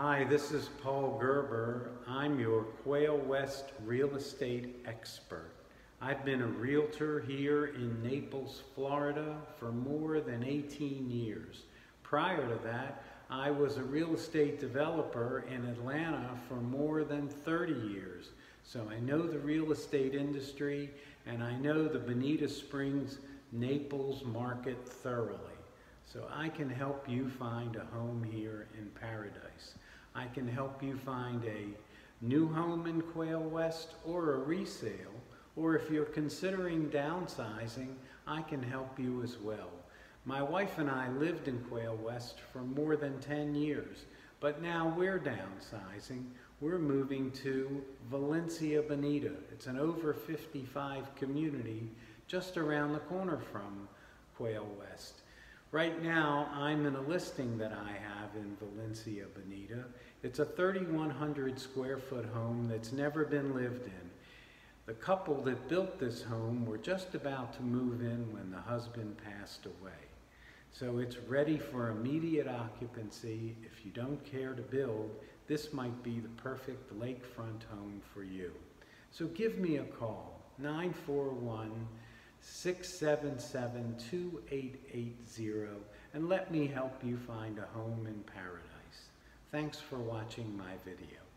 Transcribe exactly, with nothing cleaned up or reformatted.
Hi, this is Paul Gerber. I'm your Quail West real estate expert. I've been a realtor here in Naples, Florida for more than eighteen years. Prior to that, I was a real estate developer in Atlanta for more than thirty years. So I know the real estate industry and I know the Bonita Springs, Naples market thoroughly. So I can help you find a home here in paradise. I can help you find a new home in Quail West or a resale, or if you're considering downsizing, I can help you as well. My wife and I lived in Quail West for more than ten years, but now we're downsizing. We're moving to Valencia Bonita. It's an over fifty-five community just around the corner from Quail West. Right now, I'm in a listing that I have in Valencia Bonita. It's a thirty-one hundred square foot home that's never been lived in. The couple that built this home were just about to move in when the husband passed away. So it's ready for immediate occupancy. If you don't care to build, this might be the perfect lakefront home for you. So give me a call, nine four one, six seven seven, two eight eight zero, and let me help you find a home in paradise. Thanks for watching my video.